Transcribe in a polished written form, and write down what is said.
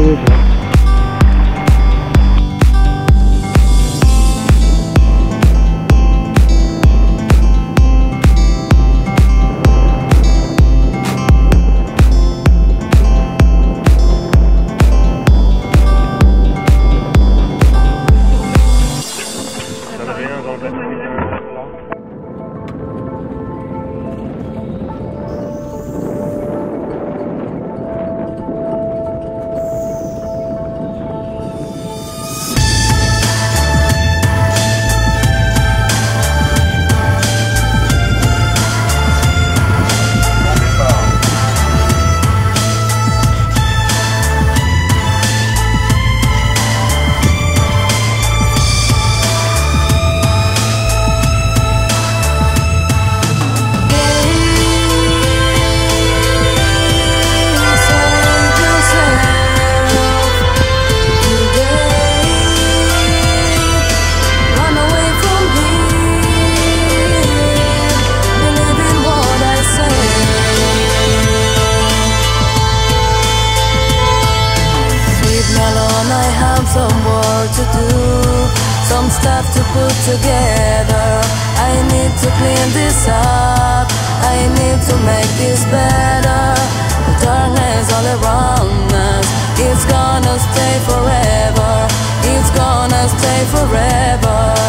October. Some work to do, some stuff to put together. I need to clean this up, I need to make this better. The darkness all around us, it's gonna stay forever, it's gonna stay forever.